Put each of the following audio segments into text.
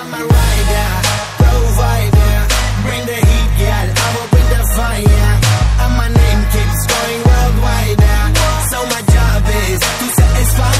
I'm a rider, provider, bring the heat, yeah, I will bring the fire. And my name keeps going worldwide, so my job is to satisfy.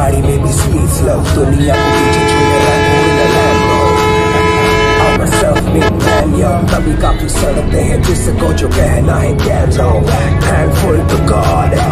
Body made me speed slow, dunia ko DJ treated like me in a Lambo. All myself, me plan yo, kami kapi sarap na hit, just a go jo kehna hai, get low. Thankful to God.